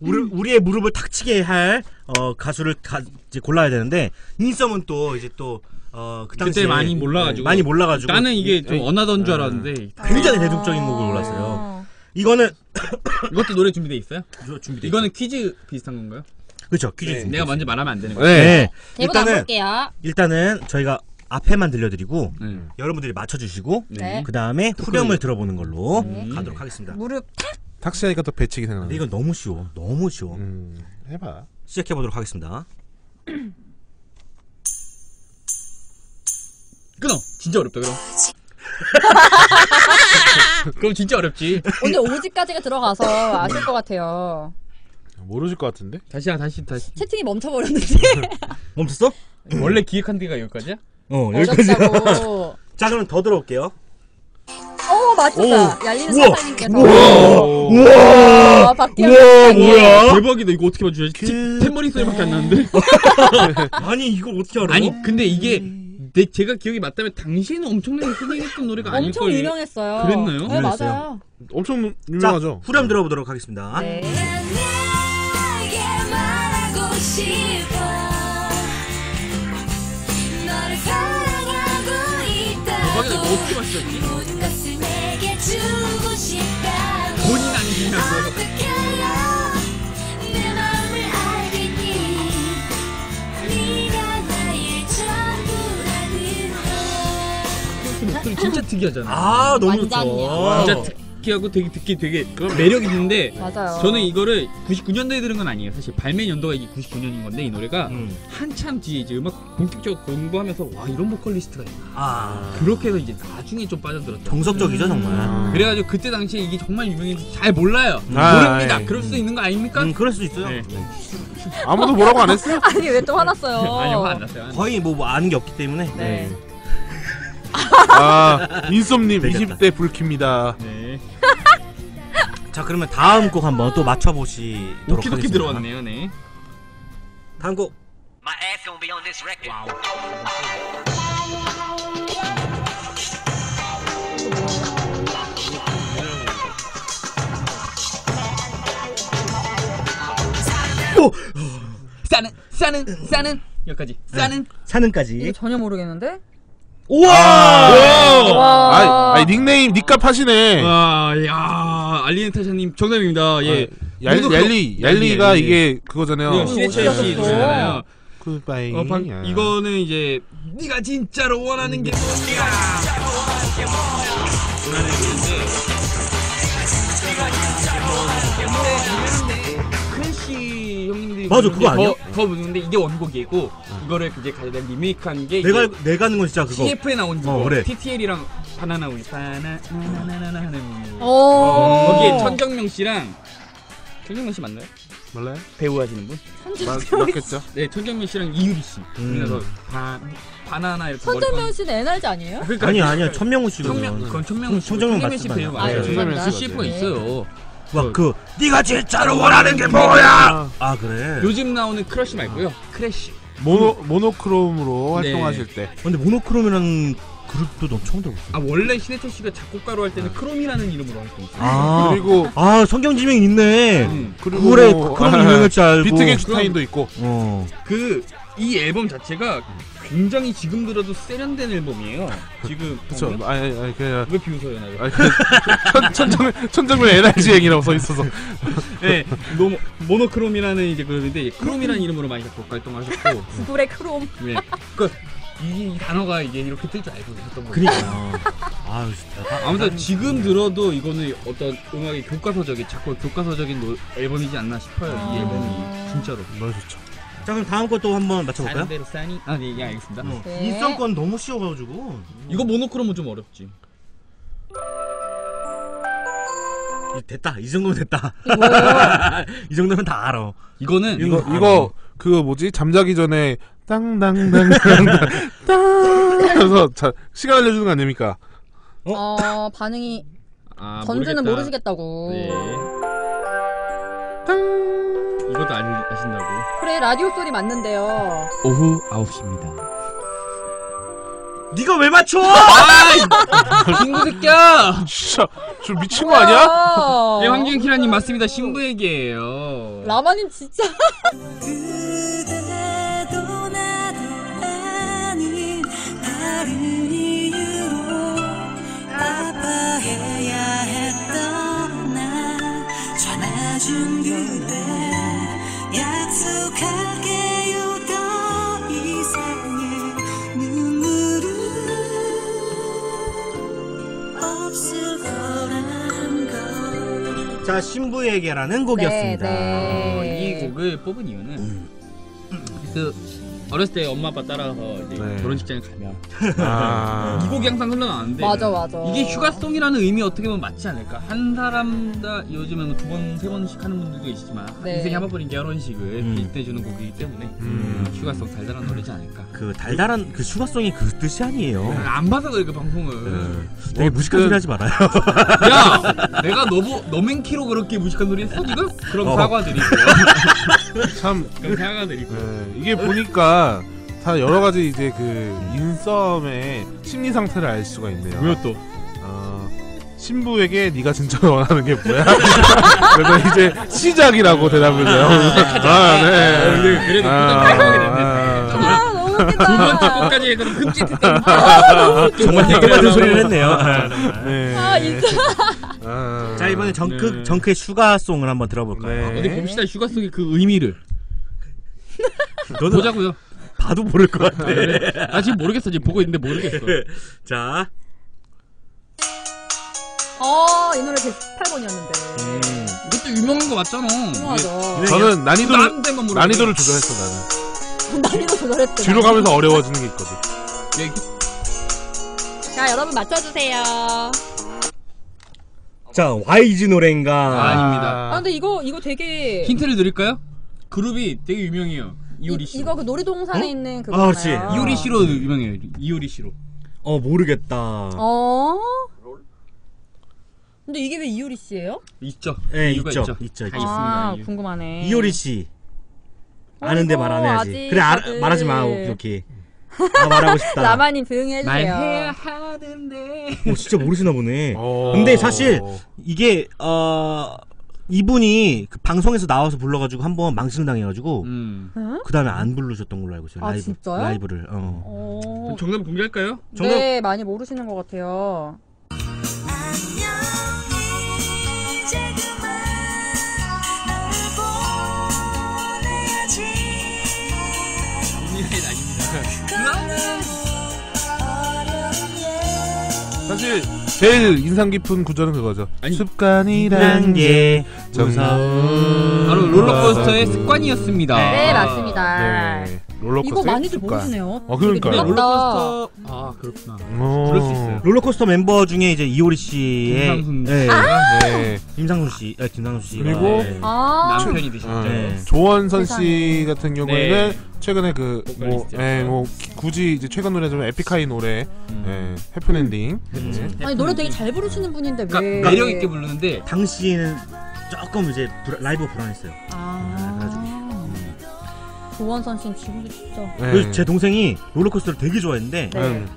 우리의 무릎을 탁 치게 할 가수를 이제 골라야 되는데 인썸은 또 이제 또 그 당시에 그때 많이 몰라가지고 나는 이게 좀 어나던 줄 알았는데 굉장히 대중적인 곡을 골랐어요. 이거는 이것도 노래 준비돼 있어요? 준비돼. 이거는 퀴즈 비슷한 건가요? 그렇죠. 퀴즈. 네. 내가 먼저 말하면 안 되는 거예요. 네. 일단은 저희가 앞에만 들려드리고 여러분들이 맞춰주시고 그 다음에 후렴을 들어보는 걸로 가도록 하겠습니다. 무릎 탁 치니까 또 배치기 생각나. 이건 너무 쉬워. 너무 쉬워. 해봐. 시작해보도록 하겠습니다. 끊어! 진짜 어렵다 그럼. 그럼 진짜 어렵지. 오늘 5집까지가 들어가서 아실 것 같아요. 모르실 것 같은데? 다시. 채팅이 멈춰버렸는데. 멈췄어? 원래 기획한 데가 여기까지야? 여기까지야. 자 그럼 더 들어올게요. 오 맞췄다. 얄리는 사장님께서. 우와 뭐야 대박이다. 이거 어떻게 봐주지? 탬버린 소리밖에 안 나는데. 아니 이걸 어떻게 알아? 아니 근데 이게 제가 기억이 맞다면 당신은 엄청나게 흥행했던 노래가 아닐걸. 엄청 유명했어요. 그랬나요? 네 맞아요. 엄청 유명하죠. 자 후렴 들어보도록 하겠습니다. 네. 대박이다. 너 어떻게 맞췄지? 본인 아니냐고. 목소리 진짜 특이하잖아. 아 너무 좋아. 진짜 특이하고 되게 듣기 되게 매력 있는데 맞아요. 저는 이거를 99년도에 들은 건 아니에요. 사실 발매 연도가 이게 99년인 건데 이 노래가 한참 뒤에 이제 음악 본격적으로 공부하면서 와 이런 보컬리스트가 있나. 그렇게 해서 이제 나중에 좀 빠져들었죠. 정석적이죠 정말. 그래가지고 그때 당시에 이게 정말 유명해서 잘 몰라요. 모릅니다. 그럴 수 있는 거 아닙니까? 그럴 수 있어요. 네. 아무도 뭐라고 안 했어요? 아니 왜 또 화났어요? 아니 화 안 났어요. 거의 뭐 아는 게 없기 때문에. 네. 아, 인썸님 20대 불킵니다. 네. 자, 그러면 다음 곡 한번 또 맞춰보시도록 하겠습니다. 오키도키 들어왔네요, 네. 다음 곡. My ass gonna be on this record. 와우. 오! 싸는 여기까지. 싸는까지. 이거 전혀 모르겠는데? 우와! 아이 닉네임 닉값 하시네. 와, 야, 알리엔 타샤님 정답입니다. 예. 얄리가 이게 그거잖아요. CHC 노래잖아요. 굿바이. 이거는 이제 네가 진짜로 원하는 게 뭐야? 원하는 게 뭔데? 크래쉬 형님들이 맞아 그거 아니야? 더 묻는데 이게 원곡이고 이거를 이제 가져다 리메이크한 게 내가 하는 건 진짜 그거 CF에 나온 거 그래. TTL이랑 바나나 우유 바나나나나나 하는 거기에 천정명 씨랑 천정명 씨 맞나요? 몰라요? 배우 하시는 분? 맞겠죠? 네 천정명 씨랑 이유리 씨 그래서 바나나 이렇게 천정명 씨는 NRG 아니에요? 그러니까 아니야 천명우 씨가 그건 천명우 씨 천정명 씨 배우가 아니에요. 천정명 씨 CF가 있어요. 와 그 네가 진짜로 원하는 게 뭐야? 아 그래? 요즘 나오는 크러쉬 말고요. 크래쉬. 모노크롬으로 활동하실 때. 근데 모노크롬이라는 그룹도 너무 처음 들어봤어요. 아 원래 신해철 씨가 작곡가로 할 때는 크롬이라는 이름으로 활동했어요. 그리고 아 성경지명이 있네. 그리고 그래 크롬 유명할 줄 알고. 비트겐슈타인도 있고. 이 앨범 자체가 굉장히 지금 들어도 세련된 앨범이에요. 지금 그쵸? 아니 그냥 왜 비웃어요 나를? 천정명 NRG행이라고 써 있어서. 네, 너무 모노크롬이라는 이제 그룹인데 크롬이라는 이름으로 많이 활동하셨고. 구글의 크롬. 네, 그 이 단어가 이제 이렇게 뜰 줄 알고 있었던 거예요. 그러니까. 아, 진짜. 아무튼 지금 들어도 이거는 어떤 음악의 교과서적인 자꾸 교과서적인 앨범이지 않나 싶어요. 이 앨범이 진짜로. 너무 좋죠. 자 그럼 다음 거 또 한번 맞춰볼까요? 다른 대로 싸니? 아 네 알겠습니다. 네. 인성 건 너무 쉬워가지고 이거 모노크롬은 좀 어렵지. 됐다 이 정도면 됐다. 이 정도면 다 알아. 이거는 이거 그거 뭐지 잠자기 전에 땅땅땅땅땅 그래서 시간 알려주는 거 아닙니까? 반응이 전주는 모르시겠다고. 네. 땅 이것도 아신다고? 그래 라디오 소리 맞는데요. 오후 9시입니다. 네가 왜 맞춰? 신부 새끼야! 진짜 저 미친 거 아니야? 네 황준 키라님 맞습니다. 신부에게예요. 라마님 진짜. 자, 신부에게라는 곡이었습니다. 네, 네. 이 곡을 뽑은 이유는 그 어렸을 때 엄마 아빠 따라서 이제 네. 결혼식장에 가면 아. 이 곡이 항상 흘러나왔는데 맞아 맞아 이게 휴가송이라는 의미 어떻게 보면 맞지 않을까. 한 사람 다 요즘에는 두 번, 세 번씩 하는 분들도 계시지만 네. 인생에 한 번뿐인 결혼식을 빌때주는 곡이기 때문에 휴가송 달달한 노래지 않을까. 그 달달한 그 휴가송이 그 뜻이 아니에요. 안 봐서 그 방송을 되게 무식한 소리 하지 말아요. 야! 내가 너맨키로 그렇게 무식한 소리 했어 지금? 그럼 사과드릴게요. 참 그럼 사과드릴게요. 이게 보니까 다 여러 가지 이제 그 인썸의 심리 상태를 알 수가 있네요. 왜 또? 신부에게 네가 진짜 원하는 게 뭐야? 그래서 이제 시작이라고 대답을 해요. 아, 네. 그래도 아, 너무 웃기다. 두 번째 것까지 해서 끔찍했던. 정말 똑같은 소리를 했네요. 아, 진짜. 자, 이번에 정크의 슈가송을 한번 들어볼까요? 네. 어디 봅시다. 슈가송의 그 의미를. 보자고요. 봐도 모를 것 같아. 아 지금 모르겠어. 지금 보고 있는데 모르겠어. 자. 이 노래 118번이었는데. 이것도 유명한 거 맞잖아. 이게, 저는 난이도를 조절했어 나는. 난이도 조절했어. 뒤로 가면서 어려워지는 게 있거든. 자 여러분 맞춰주세요. 자 YG 노래인가? 아닙니다. 근데 이거 되게 힌트를 드릴까요? 그룹이 되게 유명해요. 이효리 씨. 이거 그 놀이동산에 있는 그거. 아, 그렇지. 이효리 씨로 유명해요. 이효리 씨로. 모르겠다. 근데 이게 왜 이효리 씨예요? 있죠. 네, 있죠. 아, 있습니다. 궁금하네. 이효리 씨. 아는데 말 안 해야지. 그래, 말하지 마. 오케이. 아, 말하고 싶다. 라마님 조용히 해주세요. 말해야 하는데. 진짜 모르시나 보네. 근데 사실 이게 이분이 그 방송에서 나와서 불러가지고 한번 망신을 당해가지고 그 다음에 안 부르셨던 걸로 알고 있어요. 아, 진짜요? 라이브를. 정답 공개할까요? 정답. 네, 많이 모르시는 것 같아요. 사실 제일 인상 깊은 구절은 그거죠. 습관이란 게 무서운 바로 롤러코스터의 습관이었습니다. 네 맞습니다. 네. 롤러코스터 이거 많이들 모르시네요. 그러니까 롤러코스터. 아 그렇구나. 그럴 수 있어요. 롤러코스터 멤버 중에 이제 이효리 씨의 김상순 씨 그리고 네. 남편이 되셨죠. 조원선 씨 같은 경우에는 네. 최근에 굳이 이제 최근 노래지만 에픽하이 노래 해프엔딩. 아니 노래 되게 잘 부르시는 분인데 왜 매력 있게 부르는데 당시에는 조금 이제 라이브 불안했어요. 그래가지고. 조원선 씨는 지금도 진짜. 그래서 제 동생이 롤러코스터를 되게 좋아했는데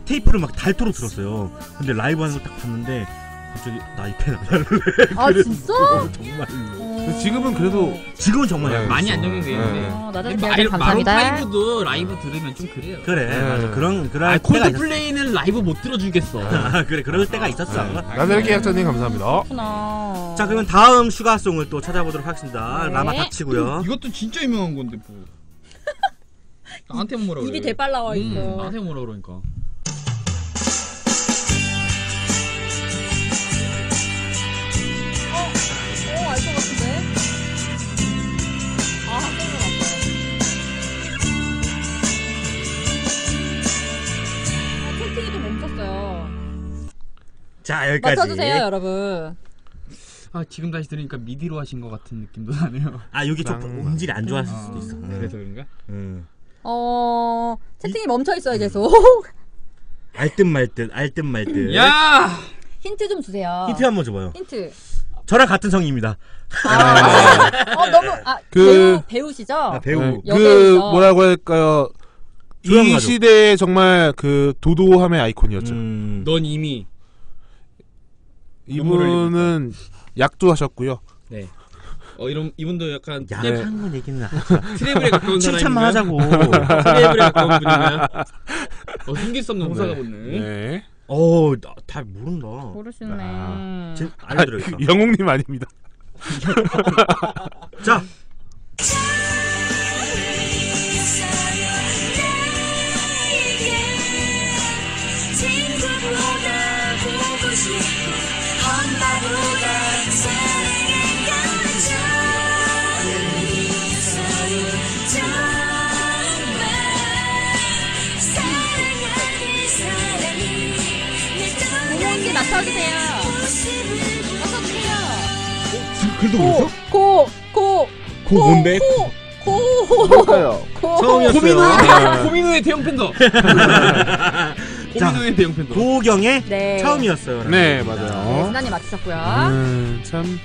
테이프를 막 닳도록 들었어요. 근데 라이브 하는 걸 딱 봤는데 갑자기 나 입에 남자를. 아 진짜? 정말로. 지금은 그래도 지금은 정말 많이 안정이 되는데. 마룬5도 라이브 들으면 좀 그래요. 그래 맞아. 그런 콜드플레이는 라이브 못 들어주겠어. 그래 그럴 때가 있었어. 나들의 계약자님 감사합니다. 그렇구나. 자 그러면 다음 슈가송을 또 찾아보도록 하겠습니다. 라마 닥치고요. 이것도 진짜 유명한 건데 뭐. 나한테 뭐라 그래. 입이 대빨 나와 있어. 나한테 뭐라 그러니까. 알 것 같은데. 한 번 왔어요. 채팅이 좀 멈췄어요. 자, 여기까지. 맞춰주세요, 여러분. 지금 다시 들으니까 미디로 하신 것 같은 느낌도 나네요. 여기 좀 음질이 안 좋았을 수도 있어. 그래서 그런가? 채팅이 멈춰있어요 계속. 알 듯 말 듯. 야! 힌트 좀 주세요. 힌트 한번 줘봐요. 힌트. 저랑 같은 성입니다. 너무 배우시죠? 배우. 뭐라고 할까요? 이 시대의 정말 그 도도함의 아이콘이었죠. 넌 이미. 이분은 약도 하셨고요. 네. 이분도 약간 야한 건 얘기는 안 하죠. 트래블에 가까운 사람인가요? 칭찬만 하자고. 트래블에 가까운 분인가요? 숨길 수 없는 호사가 붙네. 네. 다 모른다. 모르시네. 알려드려야겠다. 영웅님 아닙니다. 자. 맡아주세요. 어서오세요. 고 뭔데? 고 처음이었어요. 고민우의 대형 팬더. 고민우의 대형 팬더. 고경의 네. 처음이었어요. 네 맞아요. 진단이 맞으셨고요. 참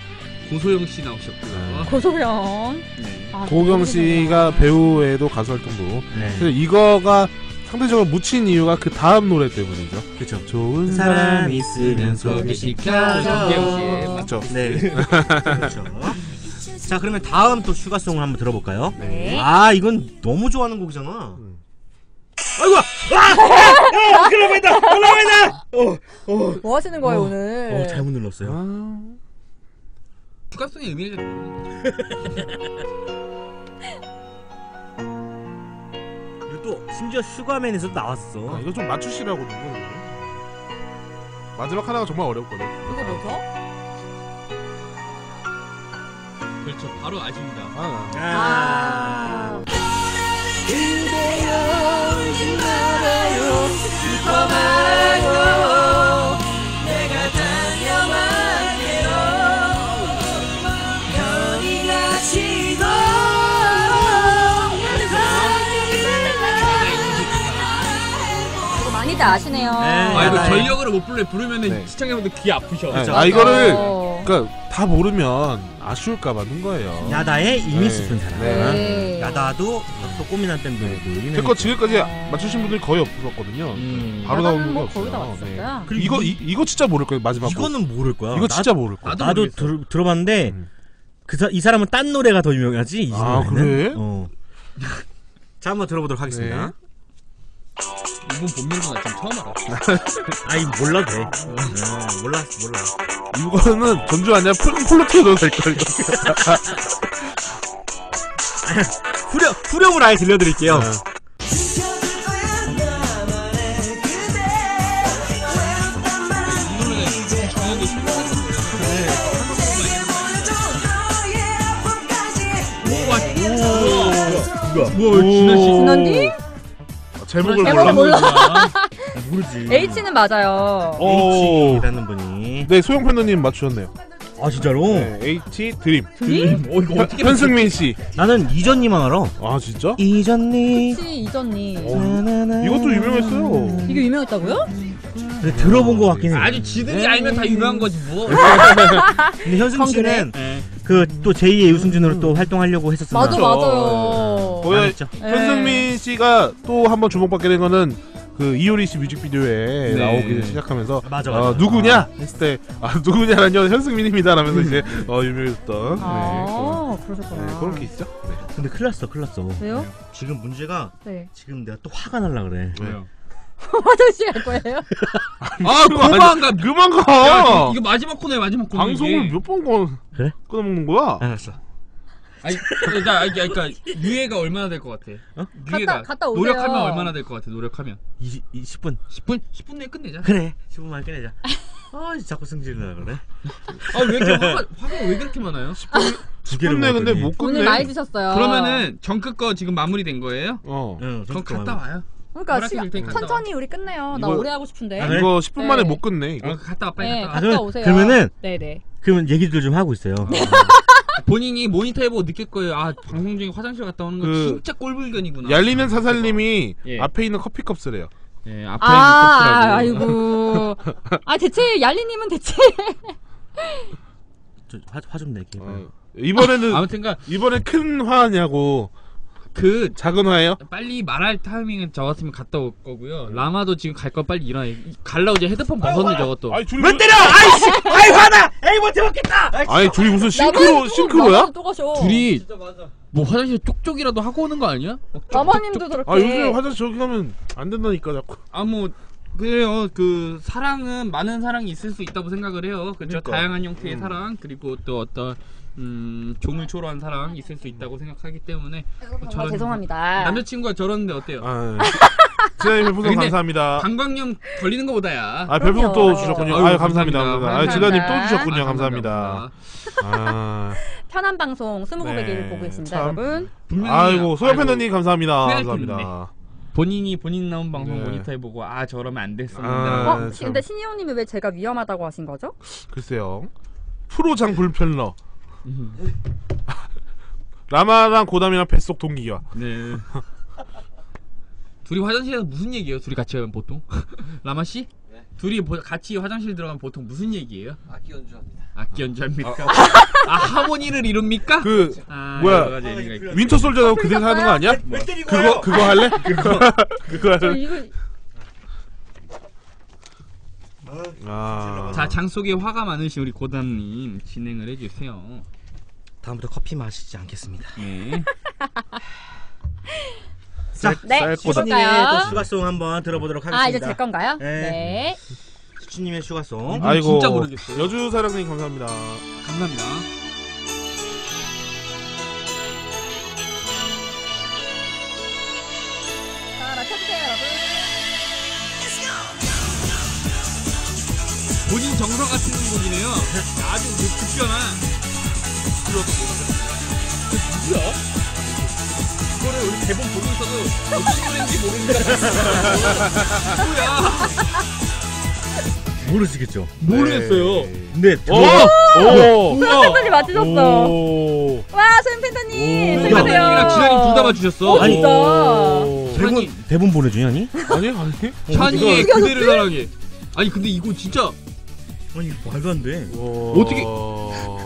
고소영 씨 나오셨고요. 고소영. 네. 아, 고경 씨가 배우에도 가수 활동도. 네. 그래서 이거가 상대적으로 묻힌 이유가 그 다음 노래 때문이죠. 그렇죠. 좋은 사람 있으면 소개시켜줘. 맞죠? 네. 그렇죠. 자 그러면 다음 또 슈가송을 한번 들어볼까요? 네. 아 이건 너무 좋아하는 곡이잖아. 아이고! 아! 올라간다! 올라간다! 뭐 하시는 거예요 오늘? 잘못 눌렀어요. 슈가송의 의미를 또 심지어 슈가맨에서도 나왔어. 이거 좀 맞추시라고 누구는 마지막 하나가 정말 어렵거든. 그거 뭐죠? 그렇죠. 바로 아십니다. 그대여 울지 말아요 슬퍼 말고 내가 달려갈게요 여기 가시고 아시네요. 네. 이거 전력으로 못 부르면은 네. 시청자분들 귀 아프셔. 네. 이거를 그러니까 다 모르면 아쉬울까봐 넣은 거예요. 야다의 이미 쓰는 사람. 네. 야다도 또 꼬미난 밴드도. 그거 지금까지 맞추신 분들이 거의 없었거든요. 바로 나오는 거 없어요. 네. 이거 진짜 모를 거예요 마지막. 이거는 모를 거야. 이거 진짜 모를 거야. 나도 들어봤는데 이 사람은 딴 노래가 더 유명하지. 이 그래? 자 한번 들어보도록 하겠습니다. 이분 본명도 나 지금 처음 알아. 아이 몰라도 돼. 몰라. 이거는 전주 아니야? 폴로트도 될걸. 후렴을 아예 들려드릴게요. 진원이? 제목을 몰라. 모르지. H는 맞아요. H라는 분이. 네, 소영 팬더님 맞추셨네요. 아 진짜로? 네, H 드림. 드림? 이거 어떻게? 현승민 씨. 나는 이전님만 알아. 아 진짜? 이전님. 그치 이전님. 이것도 유명했어요. 이게 유명했다고요? 근데 들어본 거 같긴 해. 아주 지들이 알면 다 유명한 거지 뭐. 근데 현승민 씨는 그 또 제2의 유승준으로 또 활동하려고 했었어요. 맞아요. 현승민 씨가 또 한 번 주목받게 된 거는 그 이효리 씨 뮤직비디오에 나오기 시작하면서 맞아. 누구냐 했을 때 누구냐라뇨 현승민입니다 라면서 이제 유명했던. 그러셨구나. 그런 게 있죠. 네. 근데 큰일 났어. 왜요? 지금 문제가 지금 내가 또 화가 날라 그래. 왜요? 화장실 갈 거예요? 그만 가. 이거 마지막 코너야 마지막 코너. 방송을 몇 번 끊어먹는 거야? 알았어. 그러니까 유예가 얼마나 될 것 같아? 유예가 갔다 오세요. 노력하면 얼마나 될 것 같아? 노력하면 10분. 10분 내에 끝내자. 그래. 10분만 끝내자. 자꾸 승질나 그래. 왜 이렇게 화가 왜 그렇게 많아요? 10분 내에 근데 못 끝내. 오늘 많이 드셨어요. 그러면은 정크 거 지금 마무리된 거예요? 그럼 갔다 와요. 그러니까 천천히 우리 끝내요. 나 오래 하고 싶은데. 이거 10분 만에 못 끝내. 이거 갔다 와 빨리 갔다 오세요. 그러면은 그러면 얘기들 좀 하고 있어요. 본인이 모니터해보고 느낄 거예요. 방송 중에 화장실 갔다 오는 거 진짜 꼴불견이구나. 얄리는 사살님이 앞에 있는 커피컵 쓰래요. 앞에 있는 컵쓰라고. 대체 얄리님은 대체 화 좀 낼게요. 이번에는 큰 화냐고 그 작은 화예요? 빨리 말할 타이밍은 적었으면 갔다 올 거고요. 라마도 지금 갈 거 빨리 일어나. 갈라고 이제 헤드폰 벗었네 저것도. 왜 때려! 아이씨! 아이 화나! 에이 못해 먹겠다! 아이 둘이 무슨 싱크로야? 둘이 뭐 화장실 쪽쪽이라도 하고 오는 거 아니야? 라마님도 그렇게. 아 요즘에 화장실 저기 가면 안 된다니까 자꾸. 아 뭐 그래요. 그 사랑은 많은 사랑이 있을 수 있다고 생각을 해요. 그렇죠. 그러니까. 다양한 형태의 사랑 그리고 또 어떤 종을 초월한 사랑 있을 수 있다고 생각하기 때문에 저런 죄송합니다. 남자친구가 저러는데 어때요? 아, 지나님 별풍선 감사합니다. 방광염 걸리는 거보다야. 아 별풍선 또 주셨군요. 아유 감사합니다. 아 지나님 또 주셨군요. 감사합니다. 아, 편한 방송 스무고백일 네, 보고 있습니다, 참. 여러분. 아이고 소연팬더님 감사합니다. 감사합니다. 본인이 본인 나온 방송 네. 모니터에 보고 아 저러면 안 됐습니다. 아, 근데 신이호님이 왜 제가 위험하다고 하신 거죠? 글쎄요. 프로장 불편러. 라마랑 고담이랑 뱃속 동기야. 네. 둘이 화장실에서 무슨 얘기예요? 둘이 같이 가면 보통? 라마 씨? 네. 둘이 같이 화장실 들어가면 보통 무슨 얘기예요? 악기 연주합니다. 악기 연주합니까? 아 하모니를 이룹니까? 그 아, 뭐야? 윈터 솔저라고 그대 하는 거 아니야? 뭐. 그거 할래? 그거 할래? 아. 자, 장 속에 화가 많으신 우리 고담님 진행을 해주세요. 다음부터 커피 마시지 않겠습니다. 네. 자, 네, 수추님의 슈가송 한번 들어보도록 하겠습니다. 아, 이제 될 건가요? 네. 수추님의 슈가송. 아이고, 진짜 모르겠어요. 여주사랑님 감사합니다. 감사합니다. 자, 맞춰주세요, 여러분. 본인 정서 같은 곡이네요. 아주 급변한. 그 누구야? 그거를 우리 대본 보고 있어도 무슨 노래인지 모르니까. 뭐야? 모르시겠죠? 모르겠어요. 네. 오! 소연팬터님 맞으셨어. 와 소연팬터님. 소연팬터님이랑 지난이 둘 다 맞으셨어. 아니 대본 보내주냐니? 아니. 찬이의 그대를 사랑해. 아니 근데 이거 진짜. 아니 말도 안 돼.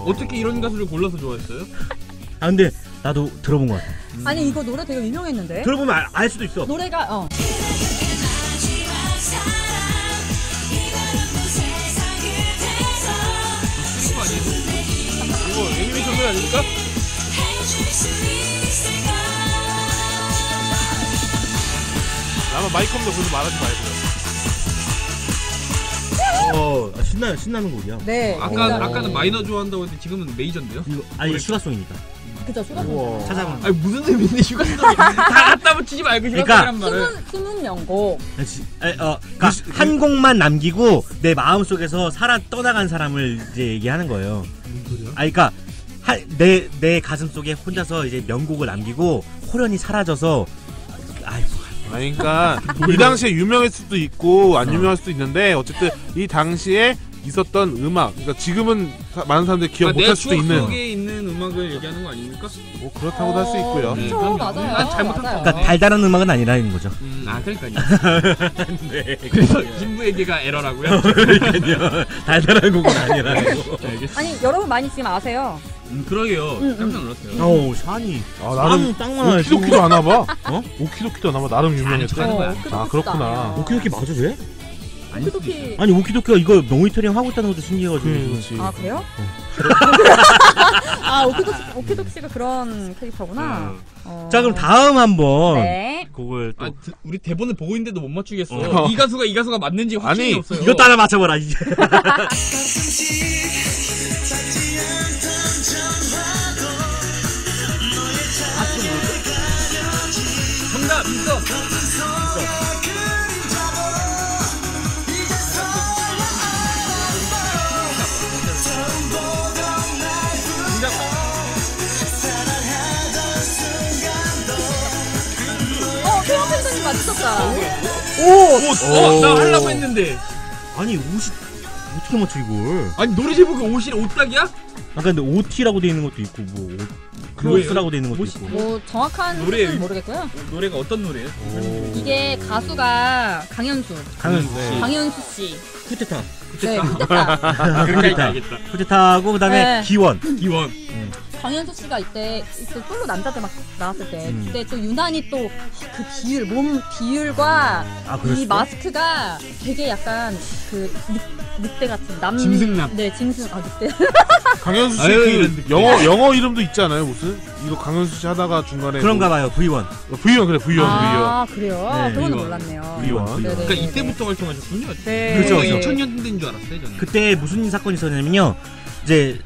어떻게 이런 가수를 골라서 좋아했어요? 아 근데 나도 들어본 것 같아. 아니 이거 노래 되게 유명했는데. 들어보면 알 수도 있어. 노래가 이거 애니메이션 노래 아닙니까? 아마 마이크 없는데 거기서 말하지 말고요. 신나는 곡이야. 네. 아까는 마이너 좋아한다고 했는데 지금은 메이저인데요? 아니 슈가송이니까. 그쵸 슈가송. 찾아봐. 아니 무슨 재미인데 슈가송이 다 갖다 붙이지 말고 슈가송이란 말을. 20명곡. 한 곡만 남기고 내 마음 속에서 살아 떠나간 사람을 이제 얘기하는 거예요. 아 그러니까 내 가슴 속에 혼자서 이제 명곡을 남기고 호련히 사라져서 아이고. 아니 그니까 이 당시에 유명했을 수도 있고 안 유명할 수도 있는데 어쨌든 이 당시에 있었던 음악 그러니까 지금은 많은 사람들이 기억 못할 수도 있는 내 추억 속에 있는 음악을 얘기하는 거 아닙니까? 뭐 그렇다고도 할 수 있고요. 그쵸 맞아요. 난 잘못한 거 그러니까 달달한 음악은 아니라는 거죠. 아 그러니까요. 네 그래서 신부에게가 에러라고요? 그러니까요. 달달한 곡은 아니라는 거. 아니 여러분 많이 지금 아세요? 그러게요. 깜짝 놀랐어요. 어우 샤니. 아 나름 오키도키도 안 와봐. 어? 오키도키도 안 와봐. 나름 유명했어. 아 그렇구나. 오키도키 맞아 왜? 오키도키. 아니 오키도키가 이거 롱이터링 하고 있다는 것도 신기해가지고. 아 그래요? 아 오키도키가 그런 캐릭터구나. 자 그럼 다음 한번 곡을 또 우리 대본을 보고 있는데도 못 맞추겠어. 이 가수가 맞는지 확신이 없어요. 이거 따라 맞춰봐라 이제. 정답 있어. 나 하려고 했는데. 아니 옷이 어떻게 맞춰 이걸? 아니 노래 제목이 옷이 옷딱이야? 아까 근데 OT라고 돼 있는 것도 있고 뭐 크로스라고 돼 있는 것도 있고. 뭐 정확한 노래는 모르겠고요. 노래가 어떤 노래예요? 이게 가수가 강현수 씨. 쿠데타. 쿠데타. 그러니까 알겠다. 쿠데타고 그다음에 기원. 강현수 씨가 이때 솔로 남자들 막 나왔을 때 그때 또 유난히 또 그 비율, 몸 비율과 이 마스크가 되게 약간 그 늑대 같은 남 짐승남. 네, 짐승. 아, 늑대. 강현수 씨 그 영어 이름도 있지 않아요, 무슨? 이거 강현수 씨 하다가 중간에 그런가 봐요. 뭐... V1 그래. V1. 아, 그래요. 네, 그건 몰랐네요. V1. 그러니까 이때부터 활동하셨군요. 네. 그렇죠. 2000년대인 줄 알았어요, 저는. 그때 무슨 사건이 있었냐면요. 이제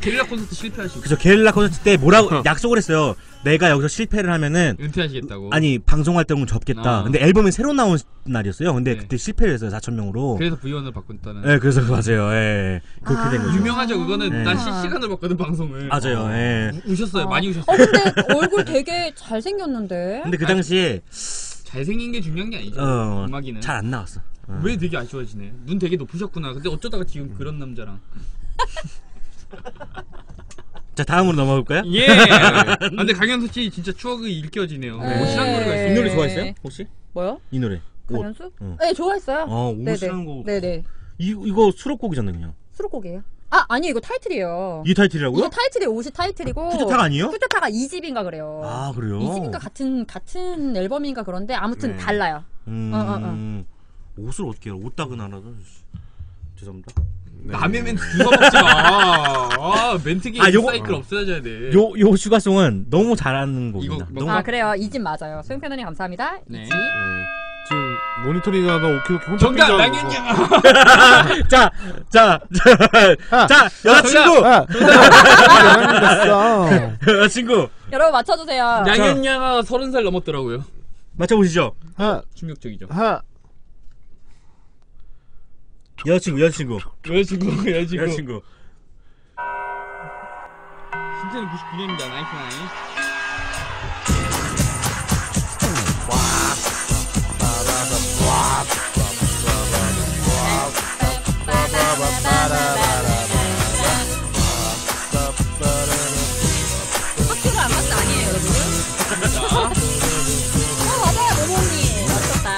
게릴라 콘서트 실패하시고 그죠. 게릴라 콘서트 때 뭐라고 약속을 했어요. 내가 여기서 실패를 하면은 은퇴하시겠다고. 아니 방송 활동을 접겠다. 근데 앨범이 새로 나온 날이었어요. 근데 그때 실패를 했어요. 4000명으로. 그래서 V1을 바꾼다는. 네, 그래서 맞아요. 예. 그렇게 된 거죠. 유명하죠. 그거는 난 실시간으로 봤거든 방송을. 맞아요. 예. 우셨어요. 많이 우셨어요. 근데 얼굴 되게 잘 생겼는데. 근데 그 당시에 잘 생긴 게 중요한 게 아니죠. 음악이는 잘 안 나왔어. 왜 되게 아쉬워지네. 눈 되게 높으셨구나. 근데 어쩌다가 지금 그런 남자랑. 자, 다음으로 넘어갈까요? 예. 아, 근데 강현수 씨 진짜 추억이 일깨워지네요. 옷이라는 노래가 있어요. 이 노래 좋아했어요? 혹시? 뭐요? 이 노래. 강현수? 네, 좋아했어요. 옷이라는 거. 네네. 이거 수록곡이잖아요, 그냥. 수록곡이에요? 아, 아니요, 이거 타이틀이에요. 이 타이틀이라고요? 이거 타이틀이에요. 옷이 타이틀이고. 쿠데타가 아니요? 쿠데타가 2집인가 그래요. 아, 그래요? 2집인가 같은 앨범인가 그런데 아무튼 달라요. 옷을 어떻게 해요? 옷 따근 하나 더. 죄송합니다. 네. 남의 멘트 누가 먹지 마. 멘트기 사이클 없어져야 돼. 요 슈가송은 너무 잘하는 곡입니다. 너무 그래요. 이 집 맞아요. 소영편원님 감사합니다. 네. 지금 모니터링 하다 오케이. 정답 양현냥. 자 여자친구. 여자친구. 여러분 맞춰주세요. 양현냥아 30살 넘었더라고요. 맞춰보시죠. 충격적이죠. 여자친구. 신재는 99년입니다. 99. 학교를 안 맞다 아니에요, 여러분? 맞아요, 모모님. 맞췄다.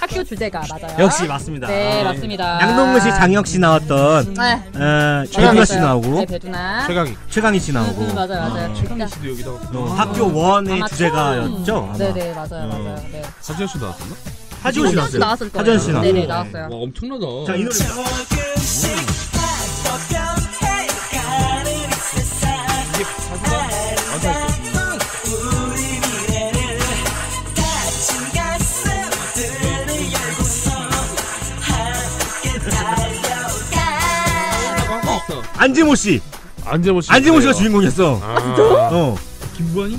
학교 주제가 맞아요. 역시 맞습니다. 네, 맞습니다. 양동근 씨, 장혁 씨 나왔던, 배두나 씨 나오고, 배두나, 최강희 씨 나오고, 맞아요. 최강희 씨도 여기다 학교 원의 주제가였죠. 네네, 맞아요. 하지원 씨 나왔었나? 하지원 씨 나왔을 거예요. 하지원 씨 나왔어요. 네네, 나왔어요. 와, 엄청나다. 자, 이 노래. 안지모 씨가 주인공이었어. 진짜? 김구환이?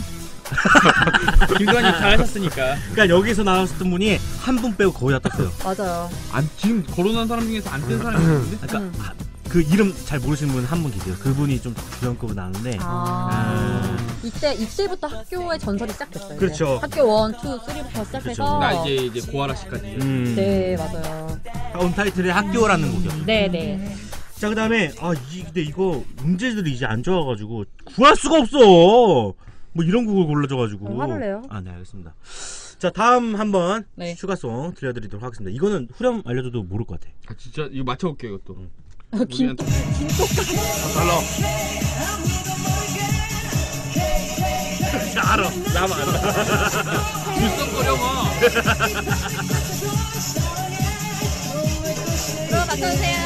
김구환이 잘하셨으니까. 그러니까 여기서 나왔었던 분이 한 분 빼고 거의 다 떴어요. 맞아요. 지금 거론한 사람 중에서 안 뜬 사람이 있는데? 그러니까 그 이름 잘 모르시는 분 한 분 계세요. 그분이 좀 주연급은 나왔는데. 이때부터 학교의 전설이 시작됐어요. 그렇죠. 학교 1, 2, 3부터 시작해서. 나 이제 고아라 씨까지. 네, 맞아요. 다음 타이틀의 학교라는 곡이요. 네네. 자, 그 다음에 근데 이거 문제들이 이제 안 좋아가지고 구할 수가 없어. 뭐 이런 곡을 골라줘가지고 화를 내요? 네, 알겠습니다. 자, 다음 한번 슈가송 들려드리도록 하겠습니다. 이거는 후렴 알려줘도 모를 것 같아. 진짜 이거 맞춰볼게요, 이것도. 알아, 나만 알아. 불쌍거려 봐. 그럼 맞춰주세요.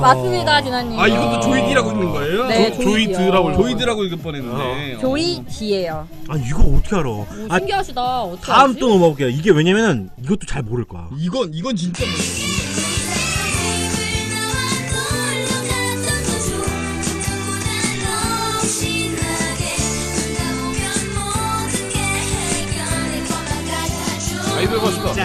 맞습니다, 진아님. 이것도 조이디라고 읽는 거예요? 네, 조이드라고 읽을 뻔했는데. 조이디예요. 이거 어떻게 알아? 신기하시다. 어떻게 다음 알지? 또 넘어볼게요. 이게 왜냐면은 이것도 잘 모를 거야. 이건 진짜 모를 거야. 아이돌 가수다.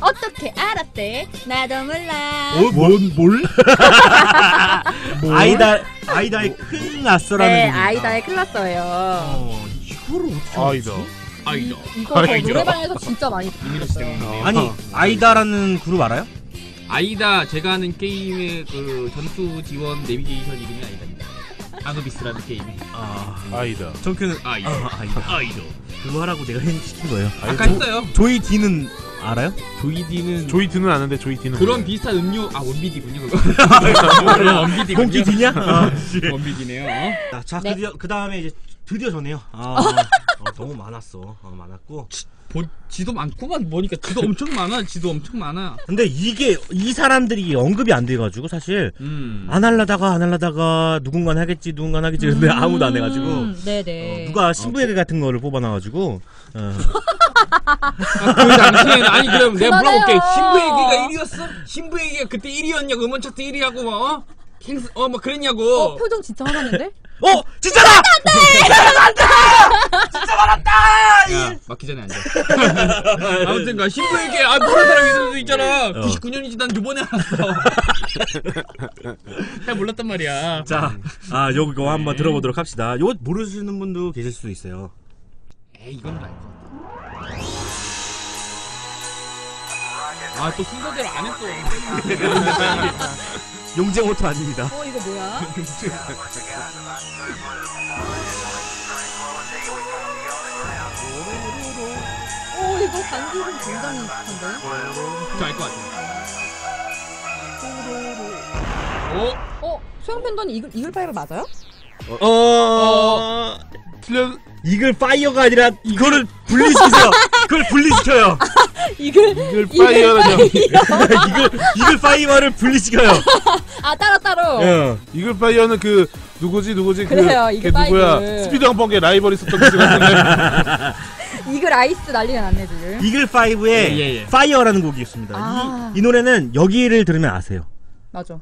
어떻게 알았대? 나도 몰라. 어? 뭘? 아이다의 큰일났어라는 네, 아이다의 큰일났어예요. 이거를 어떻게 알았지? 아이다. 이거 노래방에서 진짜 많이 들었어요. 아니 아이다라는 그룹 알아요? 아이다 제가 하는 게임의 그 전투 지원 내비게이션 이름이 아이다입니다. 아노비스라는 게임. 아이다. 정규는 아이다. 아이다. 그거 하라고 내가 시킨 거예요. 아까 했어요. 조이디는 알아요? 조이디는 아는데 조이디는 그런 몰라요. 비슷한 음료 아 원비디군요 그거. 원비디군요. 원비디냐? 원비디네요. 자 네. 그다음에 이제 드디어 저네요. 너무 많았어. 많았고 지도 많구만. 보니까 지도 엄청 많아. 근데 이게 이 사람들이 언급이 안 돼가지고 사실 안 하려다가 누군가 하겠지 근데 아무도 안 해가지고 네네. 누가 신부에게 같은 거를 뽑아놔가지고 그 당시에는 아니 그럼 내가 물어볼게. 신부에게가 1위였어? 신부에게가 그때 1위였냐고 음원 차트 1위하고 막 그랬냐고. 표정 진짜 화났는데? 진짜다! 안돼! 진짜 말았다! 야, 막기 전에 앉아. 아무튼가 신부에게 모르는 사람이 있을 수도 있잖아. 99년이지 난 요번에 알았어. 잘 몰랐단 말이야. 자, 요거 네. 한번 들어보도록 합시다. 요거 모르시는 분도 계실 수도 있어요. 에이 이건 알 것 같아. 또 순서대로 안 했어. 용쟁호토 아닙니다. 이거 뭐야? 이거 반주는 굉장히 익숙한데? 저 알 것 같아요. 소영팬더는 이글파이어 맞아요? 이글파이어가 아니라 이거를 분리시키세요. 그걸 분리시켜요. 이글파이어를 분리시켜요. 따로. 예. 이글파이어는 그 누구지 그래요. 이글파이어. 스피드 왕번개 라이벌 있었던 그 같은데. 이글 아이스 난리가 났네 지금. 이글5의 예. 파이어라는 곡이 있습니다. 이 노래는 여기를 들으면 아세요. 맞아.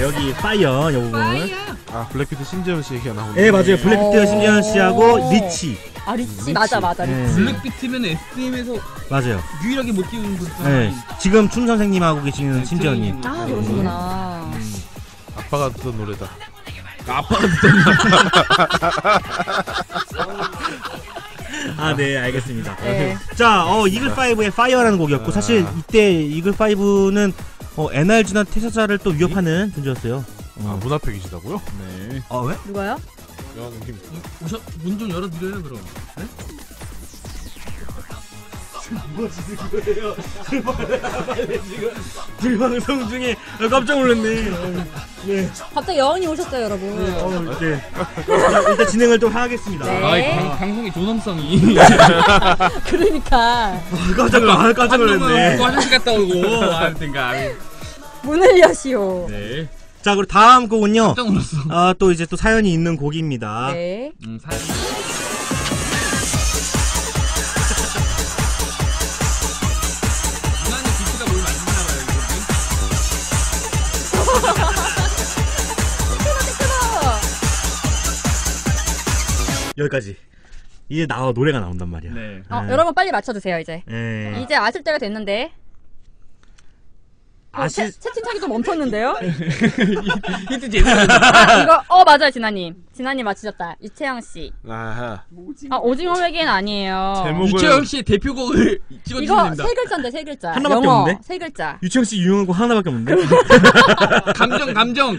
여기 파이어 요 부분. 블랙피트 신재현씨 얘기가 나오네. 네 맞아요. 블랙피트 신재현씨하고 리치. 리치 맞아 리치. 블랙피트면 SDM에서 맞아요. 유일하게 못 띄우는 분. 네. 지금 춤선생님 하고 계시는 신재현님. 그러시구나. 아빠가 듣던 노래다. 네 알겠습니다. 자 이글5의 파이어라는 곡이었고 사실 이때 이글5는 NRG나 퇴사자를 또 위협하는 존재였어요. 문 앞에 계시다고요? 네. 왜? 누가요? 문 좀 열어드려요 그럼. 네? 뭐지요? 불방송 중에 깜짝 놀랐네. 네. 갑자기 여왕이 오셨어요 여러분. 네. 일단 진행을 좀 하겠습니다. 네. 방송의 존엄성이. 그러니까. 깜짝 놀랐네. 화장실 갔다 오고 아무튼가. 문을 여시오. 네. 자 그리고 다음 곡은요. 깜짝 놀랐어. 또 사연이 있는 곡입니다. 네. 사연. 여기까지 이제 노래가 나온단 말이야. 네. 여러분 빨리 맞춰주세요 이제. 이제 아실 때가 됐는데. 채팅창이 좀 멈췄는데요? 힌트 재밌다. 이거 맞아요 진아님 맞히셨다. 유채영 씨. 오징어 회계는 아니에요. 유채영 씨 대표곡을 찍어주십니다. 이거 세 글자인데 세 글자. 하나밖에 없는데? 세 글자. 유채영 씨 유명한 곡 하나밖에 없는데? 감정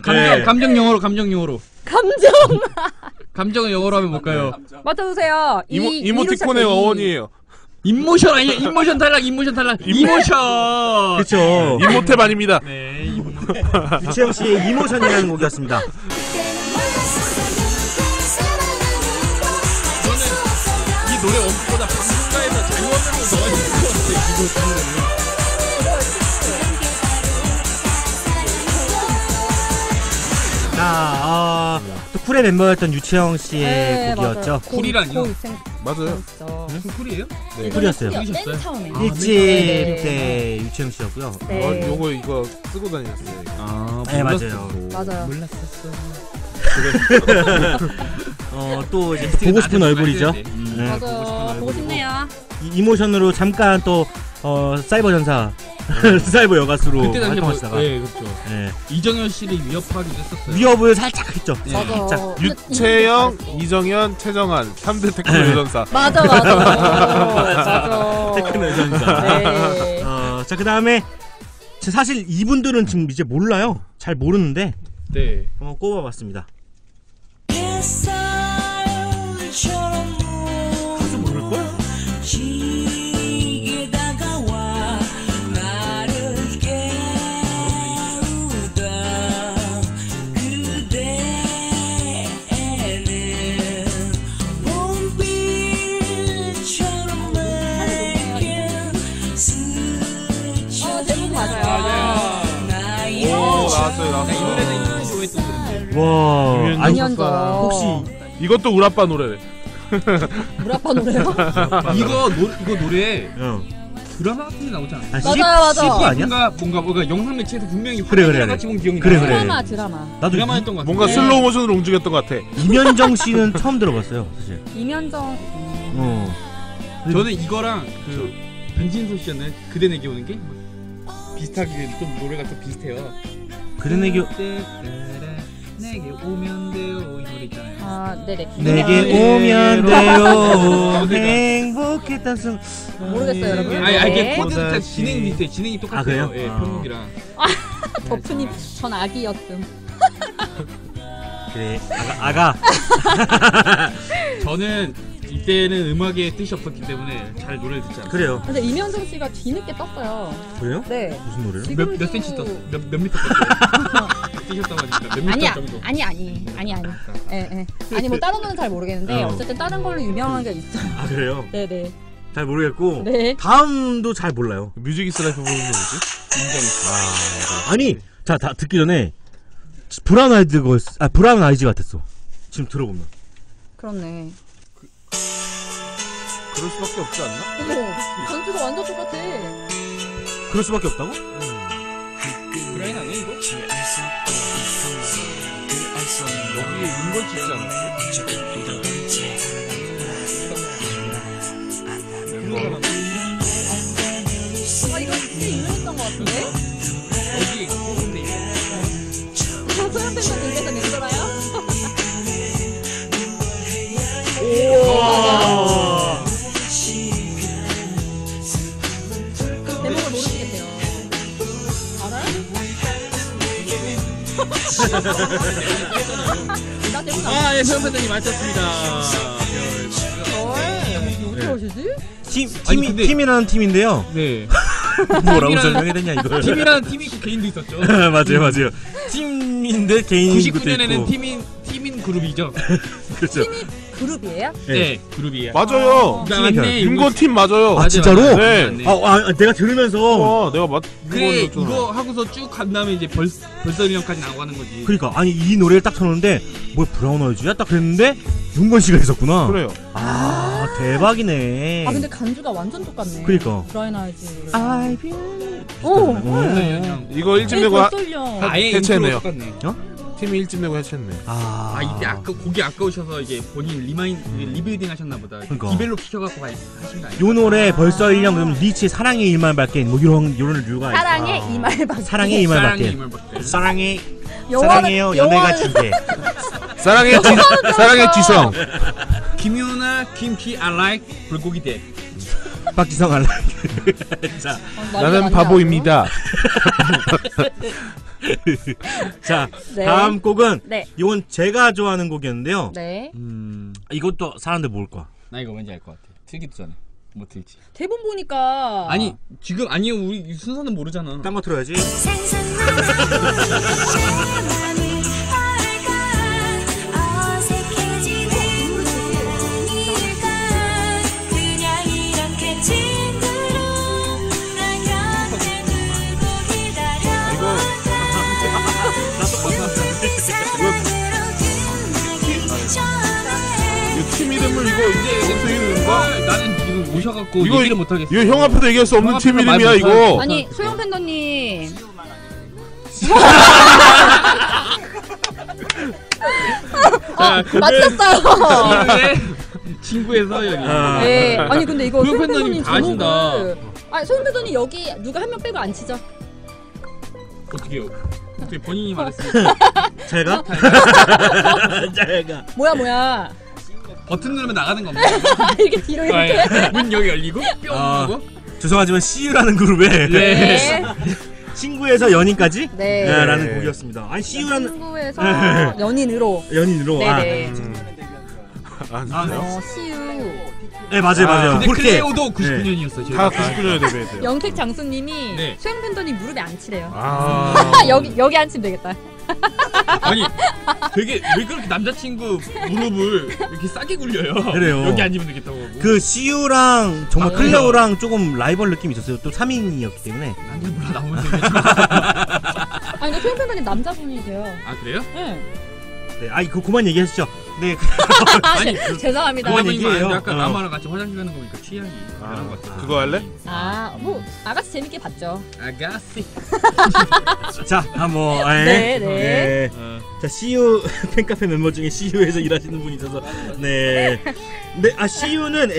영어로. 감정을 영어로 하면 뭘까요? 맞춰주세요. 이모티콘의 어원이에요. 인모션 아니야? 인모션 탈락. 이모션. 그쵸. 이모탭 아닙니다. 네. 유채영 씨의 이모션이라는 곡이었습니다. 노래 없거나 방송가에서 장원으로 넣어야 될 것 같아. 이거 들으면 또 쿨의 멤버였던 유채영 씨의 곡이었죠. 쿨이라니요? 맞아요. 쿨이에요? 네. 쿨이었어요. 일집 때 유채영 씨였고요. 네. 요거 이거 쓰고 다녔어요. 아, 네, 맞아요. 맞아요. 몰랐었어. 또 이제 보고 싶은 얼굴이죠. 네. 맞아. 보고 싶네요. 이모션으로 잠깐 또 사이버 전사. 사이버 여가수로 활동하시다가 예, 그렇죠. 예. 이정현 씨를 위협하기도 했었어요. 위협을 살짝 했죠. 예. 살짝. 유채영, 이정현, 최정한 3대 테크노 유전사. 맞아, 맞아. 맞아. 테크노 유전사. 네. 자, 그다음에 사실 이분들은 지금 이제 몰라요. 잘 모르는데. 네. 한번 꼽아 봤습니다. 가수 모를 걸? 와, 아니었다. 혹시 이것도 우리 아빠 노래래. 우리 아빠 노래요? 이거 노래 드라마 같은 게 나오지 않아요? 맞아요, 맞아. 아니야? 뭔가 영상 매체에서 분명히 그래. 같이 본 기억이 그래. 드라마. 나도 드라마였던 것 같아. 뭔가 슬로우 모션으로 움직였던 것 같아. 이면정 씨는 처음 들어봤어요, 사실. 이면정. 저는 이거랑 그 변진수 씨였나요? 그대 내게 오는 게 비슷하게 좀 노래가 좀 비슷해요. 그대 내게 내게 오면 돼요 이 노래 있잖아요. 아, 네네. 내게 오면 돼요 행복했던 순간. 모르겠어요, 여러분. 아, 이게 코드 다 진행 밑에 진행이 똑같아요. 아, 그래요? 예, 편곡이랑. 덕분이 전 아기였음. 그래, 아가. 저는 이때는 음악의 뜻이 없었기 때문에 잘 노래를 듣지 않았어요. 그래요. 근데 임현정 씨가 뒤늦게 떴어요. 그래요? 네. 무슨 노래요? 몇 센치 떴어? 몇 미터 떴어요? 뛰셨다고 하니까 몇 미터 정도? 아니. 예. 아니 뭐 다른 거는 잘 모르겠는데 어쨌든 다른 걸로 유명한 게 있어요. 아, 그래요? 네네. 잘 모르겠고 네. 다음도 잘 몰라요. 뮤직 이즈 라이프 부르는 게 뭐지? 인정. 아니, 자, 다 듣기 전에 브라운 아이즈 같았어. 지금 들어보면. 그렇네. 그럴 수밖에 없지 않나? 어머, 전투가 완전 똑같아. 그럴 수밖에 없다고? 그라인 아니야 이거? 여기에 윤건 찍지 않았어? 아, 이거 진짜 유명했던 것 같은데? 여기 있는데 이거 소연팬과 들려서 맹돌아요? 우와. 아, 예, 선배님 맞췄습니다. 어떻게 오시지? 팀이라는 팀인데요. 네. 뭐라고 설명해야 되냐 이걸. 팀이라는 팀이 있고 개인도 있었죠. 맞아요. 팀인데 개인. 99년에는 팀인 그룹이죠. 그렇죠. 팀이 그룹이에요? 네, 그룹이에요. 맞아요. 윤건 팀 맞아요. 아, 진짜로? 네. 아, 내가 들으면서. 내가 맞. 그래, 이거 하고서 쭉 간 다음에 이제 벌써이형까지 나오고 하는 거지. 그러니까 아니 이 노래를 딱 쳤는데 뭐 브라운 아이즈야 딱 그랬는데 윤건 씨가 있었구나. 그래요. 아, 대박이네. 아, 근데 간주가 완전 똑같네. 그러니까. 브라운 아이즈. 오. 이거 1집 내고 해체했네요. 팀이 1집 내고 해체했네. 아, 이게 곡이 아까우셔서 이게 본인 리빌딩 하셨나 보다. 그러니까. 디벨롭 시켜갖고 하신 거 아니야? 요 노래 벌써 1년 그러면 리치 사랑의 일말밖에 뭐 이런 류가 있어. 사랑의 일말밖에. 사랑해요 연애가 진대. 사랑의 지성. 김유나 김키 I like 불고기 대. 박지성 I like. 자, 나는 바보입니다. 자, 네. 다음 곡은 네. 이건 제가 좋아하는 곡이었는데요. 네. 이것도 사람들 모를 거야. 나 이거 왠지 알 것 같아. 틀기도 전에 못 틀지. 대본 보니까 아니 지금 아니요 우리 순서는 모르잖아. 딴 거 틀어야지. 오셔갖고 이거, 얘기를 못하겠어. 이거 형 앞에서 얘기할 수 없는 팀 이름이야 이거. 아니 소영 팬더님. 아, 맞췄어요. 친구의 서연이. 네. 아니 근데 이거 소영 팬더님 다 아신다. 아 소영 팬더님 여기 누가 한 명 빼고 안 치죠? 어떻게요? 어떻게 본인이 말했어요? 제가? 제가. 뭐야 뭐야. 버튼 누르면 나가는 겁니다. 이게 뒤로 이렇게. 아, 문 여기 열리고 뿅 하고. 죄송하지만 CU라는 그룹에 네. 친구에서 연인까지? 네. 네 라는 곡이었습니다. 아니 CU라는 친구에서 연인으로. 연인으로. 네네. 아, CU. 네 맞아요 맞아요. 근데 클레오도 99년이었어요. 네. 다 99년 데뷔했대요. 영택 장수님이 네. 수영 팬더님 무릎에 안 치래요. 아 여기 앉히면 되겠다. 아니 되게 왜 그렇게 남자친구 무릎을 이렇게 싸게 굴려요. 그래요. 여기 앉으면 되겠다고 하고. 그 CU랑 정말 아, 클레오랑 그래요. 조금 라이벌 느낌이 있었어요. 또 3인이었기 때문에. 아니 몰라 나머지. 아니 근데 수영 팬더님 남자분이세요. 아 그래요? 네. 네, 아이 그만 얘기하시죠. 네. 아니 죄송합니다. 그만 얘기해요. 아까 남아랑 같이 화장실 가는 거 보니까 취향이 다른 것 같아요. 그거 할래? 아, 뭐 아가씨 재밌게 봤죠. 아가씨. 자, 한번. 네, 네. 자, CU 팬카페 멤버 중에 CU에서 일하시는 분이 있어서 네. 네, 아 CU는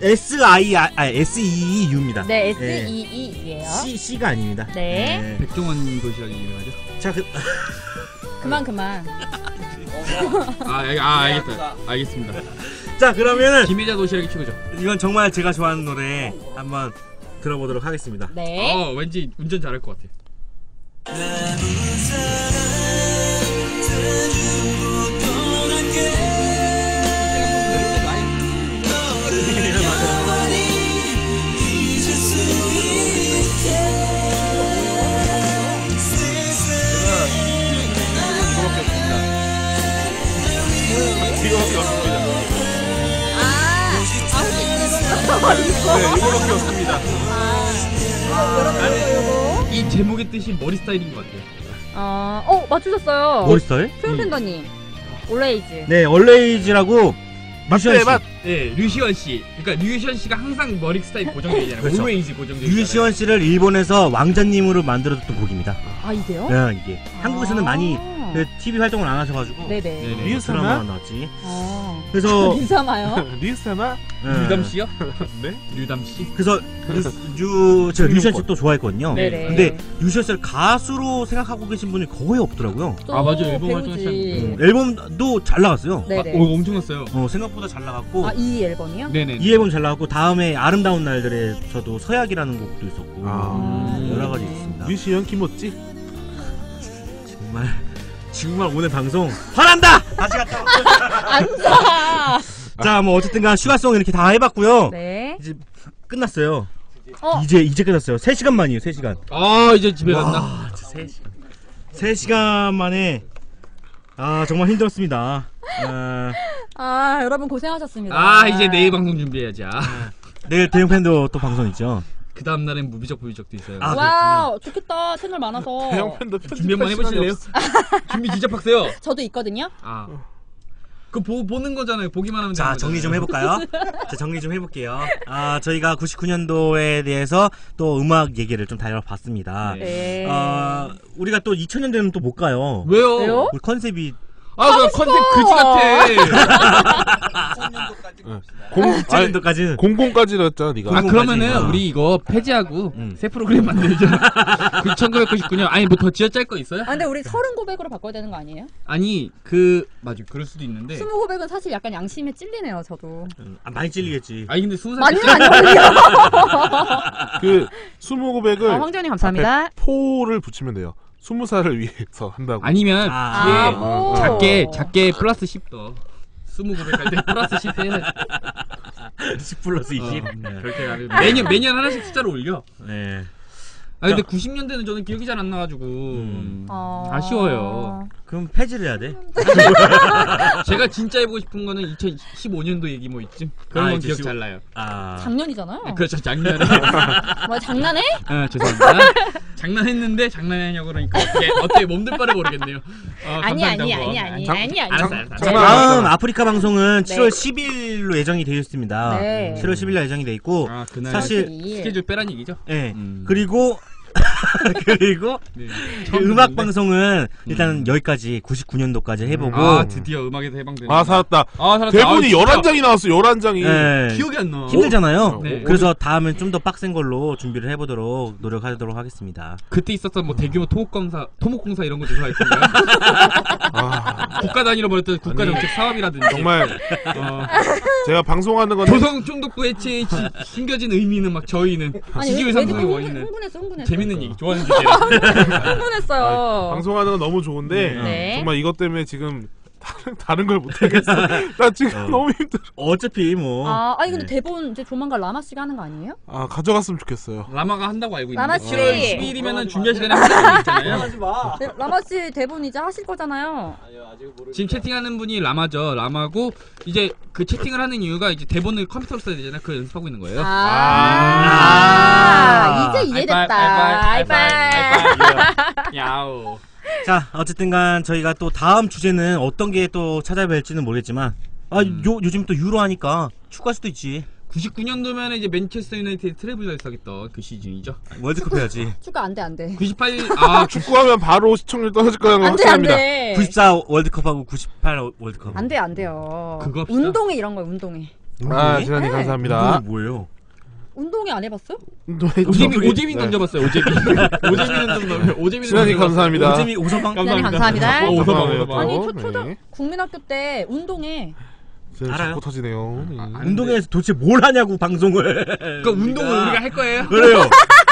SEEU입니다. 네, SEE예요. C가 아닙니다. 네. 백종원 도시락이 유명하죠. 자, 그만. 알겠다. 알겠습니다. 자 그러면은 김혜자 도시락이 최고죠. 이건 정말 제가 좋아하는 노래 한번 들어보도록 하겠습니다. 네. 왠지 운전 잘할 것 같아. 네, 이거밖에 없습니다. 이 제목의 뜻이 머리 스타일인 것 같아요. 맞추셨어요. 머리 스타일? 수영 팬더님. 올레이즈. 네, 올레이즈라고 류시원 씨. 네, 류시원 씨. 그러니까 류시원 씨가 항상 머리 스타일 고정되잖아요. 그렇죠. 올레이즈 고정되잖아요. 류시원 씨를 일본에서 왕자님으로 만들어줬던 곡입니다. 아, 이게요? 네, 이게. 한국에서는 많이 네, TV 활동을 안 하셔가지고 네네 류사마 나왔지. 그래서 류사마요? 류사마? 류담씨요? 네? 류담씨? 그래서 제가 류시원 씨 또 좋아했거든요. 네네. 근데 류시원 씨를 가수로 생각하고 계신 분이 거의 없더라고요. 아 맞아요. 앨범 활동했어요. 앨범도 잘 나갔어요. 네네. 엄청났어요. 생각보다 잘 나갔고. 아 이 앨범이요? 네네. 이 앨범 잘 나갔고 다음에 아름다운 날들에 저도 서약이라는 곡도 있었고 여러 가지 있습니다. 류시원 키모찌? 정말 오늘 방송 화난다! 다시 갔다 앉아! 자, 뭐 어쨌든간 슈가송 이렇게 다 해봤고요. 네. 이제 끝났어요. 이제 끝났어요. 3시간 만이에요. 3시간. 아 이제 집에 갔나? 아 진짜 3시간 만에 아 정말 힘들었습니다. 아 여러분 고생하셨습니다. 아 이제 내일 방송 준비해야지. 내일 대형 팬도 또 방송 있죠. 그 다음 날엔 무비적도 있어요. 아, 와우 좋겠다. 채널 많아서. 대형 팬도 준비 한번 해보실래요? 준비 진짜 빡세요. 저도 있거든요. 아, 그 보는 거잖아요. 보기만 하면. 자 정리 좀 해볼까요? 자 정리 좀 해볼게요. 아 저희가 99년도에 대해서 또 음악 얘기를 좀 다뤄봤습니다. 네. 우리가 또 2000년대는 또 못 가요. 왜요? 우리 컨셉이 그 컨셉 그지 같아. 2000년도까지는 00까지로 했잖아 니가. 그러면은 우리 이거 폐지하고 새 프로그램 만들자. 1999년. 아니 뭐 더 지어짤 거 있어요? 아 근데 우리 30고백으로 바꿔야 되는 거 아니에요? 아니 맞아 그럴 수도 있는데 20고백은 사실 약간 양심에 찔리네요 저도. 많이 찔리겠지. 아니 근데 20살 많이는 아니거든요. 그 20고백을 황전이 감사합니다. 4를 붙이면 돼요. 20살을 위해서 한다고. 아니면 뒤에 작게 플러스 10 더. 20고백 할 때 플러스 10 해서 10 플러스 20. 그렇게 가면 매년 하나씩 숫자를 올려. 네. 아 근데 90년대는 저는 기억이 잘 안 나가지고 아쉬워요. 그럼 폐지를 해야 돼. 제가 진짜 해보고 싶은 거는 2015년도 얘기 뭐 있지? 그런 건 기억 잘 나요. 작년이잖아요. 그렇죠 작년에. 뭐 장난해? 죄송합니다. 장난했는데 장난하냐고 그러니까 이게 어떻게 몸둘 바를 모르겠네요. 아니. 다음 아프리카 방송은 7월 10일로 예정이 되어 있습니다. 7월 10일로 예정이 돼 있고 사실 스케줄 빼란 얘기죠. 네. 그리고 네, 그 음악 방송은 일단 여기까지 99년도까지 해보고 드디어 음악에서 해방되는 살았다. 대본이 11장이 나왔어. 11장이 네. 기억이 안 나. 힘들잖아요. 네. 그래서 다음엔 좀 더 빡센 걸로 준비를 해보도록 노력하도록 하겠습니다. 그때 있었던 뭐 대규모 토목공사 이런 거 조사했던가요? 국가 단위로 벌였던 국가 정책 사업이라든지 정말 제가 방송하는 건 조성 중독부 해체의 숨겨진 의미는 막 저희는 지기의 상승의 원인은 재밌는 얘기 좋아하는 주제예요. 흥분했어요. 방송하는 건 너무 좋은데 정말 이것 때문에 지금 다른 걸 못하겠어. 나 지금 너무 힘들어. 어차피 뭐 아니 근데 대본 이제 조만간 라마 씨가 하는 거 아니에요? 가져갔으면 좋겠어요. 라마가 한다고 알고 있는데 7월 10일이면 준비할 시간이 있잖아요. 라마 씨 대본 이제 하실 거잖아요. 아니요 아직 모르겠어요. 지금 채팅하는 분이 라마죠. 라마고 이제 그 채팅을 하는 이유가 이제 대본을 컴퓨터로 써야 되잖아요. 그걸 연습하고 있는 거예요. 이제 이해됐다. 알바이. 야오. 자, 어쨌든간 저희가 또 다음 주제는 어떤 게 또 찾아뵐지는 모르겠지만 요즘 또 유로 하니까 축구할 수도 있지. 99년도면 이제 맨체스터 유나이티드 트래블러에서 하겠던 그 시즌이죠. 월드컵 해야지. 축구 안 돼. 98 축구하면 바로 시청률 떨어질 거라는 거 확실합니다. 94 월드컵하고 98 월드컵. 안 돼요. 그거 운동회 이런 거예요, 운동회. 지난해 감사합니다. 뭐예요? 운동회 안 해봤어? 오재민 던져봤어요. 오재민 신현이 감사합니다. 오재민 오서방 감사합니다. 아니 국민학교 때 운동회 알아요? 터지네요. 운동회에서 도대체 뭘 하냐고 방송을. 그러니까 운동을 우리가 할 거예요. 그래요.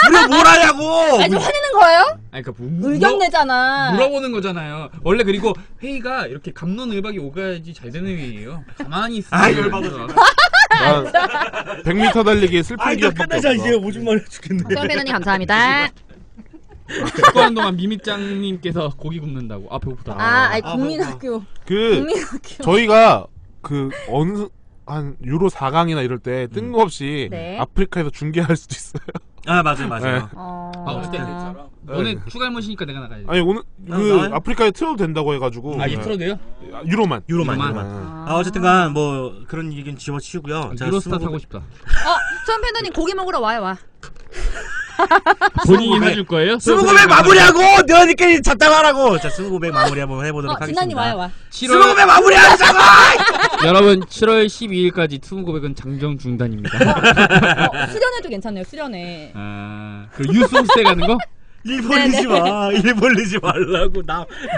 우리가 뭘 하냐고. 아니 화내는 거예요? 아니 그러니까 의견 내잖아. 물어보는 거잖아요. 원래 그리고 회의가 이렇게 갑론을박이 오가야지 잘 되는 회의예요. 가만히 있어. 아 열받아. 100m 달리기에 슬픈 기억밖에 없어. 끝내자 이제. 오줌 말려 죽겠네. 정배우님 감사합니다. 축구하는 동안 미미짱님께서 고기 굽는다고. 배고프다. 국민학교. 국민학교. 저희가 어느 한 유로 4강이나 이럴 때 뜬금없이 아프리카에서 중계할 수도 있어요. 맞아요. 오늘 추갈못이니까 내가 나가야지. 아니 오늘 아프리카에 틀어도 된다고 해가지고. 이게 틀어도 돼요? 유로만. 어쨌든간 뭐 그런 얘기는 지워치우고요. 유로스타 타고 싶다. 천팬더님 고기 먹으러 와요. 본인이 해줄 거예요? 스무고백 마무리하고 너희들끼리 잡담하라고. 자 스무고백 마무리 한번 해보도록 하겠습니다. 진난이 와요. 스무고백 마무리하자고. 여러분 7월 12일까지 스무고백은 장정 중단입니다. 수련회도 괜찮네요. 수련회. 그 유스호스에 가는 거? 일 벌리지 마. 일 벌리지 말라고.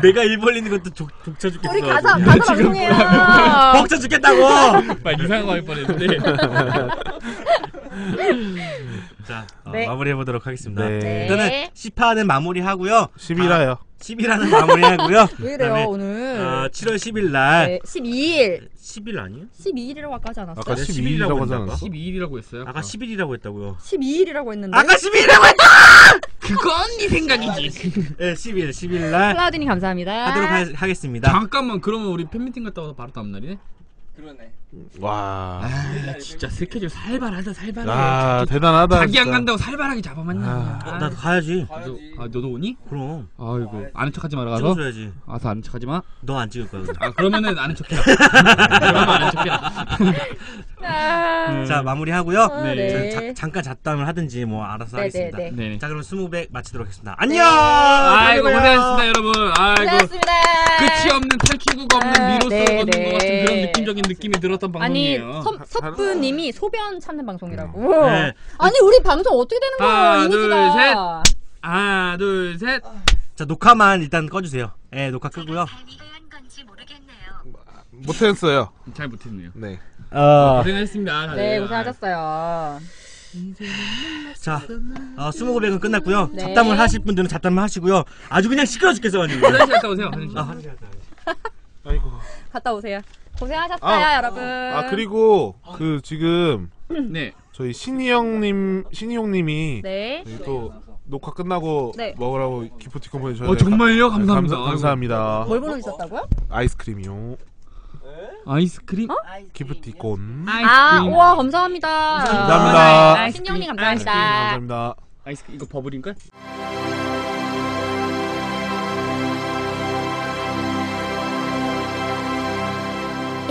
내가 일 벌리는 것도 벅차 죽겠어. 우리 가서 방송해요. 벅차 죽겠다고. 막 이상한 거 할 뻔했는데. 자, 마무리해보도록 하겠습니다. 일단은 10화는 마무리하고요. 10일화요. 10일화는 마무리하고요. 왜 이래요 오늘. 7월 10일날 12일 10일 아니에요? 12일이라고 아까 하지 않았어요? 아까 12일이라고 하지 않았어? 12일이라고 했어요? 아까 10일이라고 했다고요. 12일이라고 했는데 아까 12일이라고 했다! 그건 네 생각이지. 10일날 클라우디님 감사합니다 하도록 하겠습니다. 잠깐만 그러면 우리 팬미팅 갔다 와서 바로 다음날이네? 그러네. 와. 진짜 스케줄 살발하다. 대단하다. 자기 진짜. 안 간다고 살발하게 잡아만나. 나도 가야지. 너도 오니? 그럼. 아이고. 아는 척하지 마라. 가서. 찍어줘야지. 가서 아는 척하지 마. 너 안 찍을 거야. 그러면은 아는 척해라. 그러면 아는 척해라. 자 마무리하고요. 잠깐 잡담을 하든지 뭐 알아서 하겠습니다. 자 그럼 스무고백 마치도록 하겠습니다. 안녕. 아이고 고생하셨습니다 여러분. 고생하셨습니다. 끝이 없는 탈출구가 없는 미로스 얻은 것 같은 그런 느낌적인 느낌이 들었던. 방송이에요. 아니 석부님이 소변 찾는 방송이라고. 네. 아니 우리 방송 어떻게 되는 거예요? 하나 둘 셋. 자 녹화만 일단 꺼주세요. 녹화 끄고요. 못했어요. 잘 못했네요. 네. 고생하셨습니다. 다들. 네 고생하셨어요. 자, 스무고백은 끝났고요. 잡담을 하실 분들은 잡담을 하시고요. 아주 그냥 시끄러 죽겠어 가지고. 화장실 갔다 오세요. 화장실. 아이고. 갔다 오세요. 고생하셨어요 여러분. 그리고 지금 저희 신이형님이 또 녹화 끝나고 먹으라고 기프티콘 보내주셨는데 정말요? 감사합니다. 감사합니다. 뭘 보내주셨다고요? 아이스크림이요. 아이스크림? 기프티콘. 우와 감사합니다. 감사합니다. 신이형님 감사합니다. 아이스크림 이거 버블인가?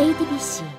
ADBC